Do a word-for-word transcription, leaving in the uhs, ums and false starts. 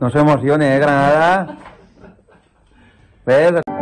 Nos vemos, Ione de Granada. ¿Ves?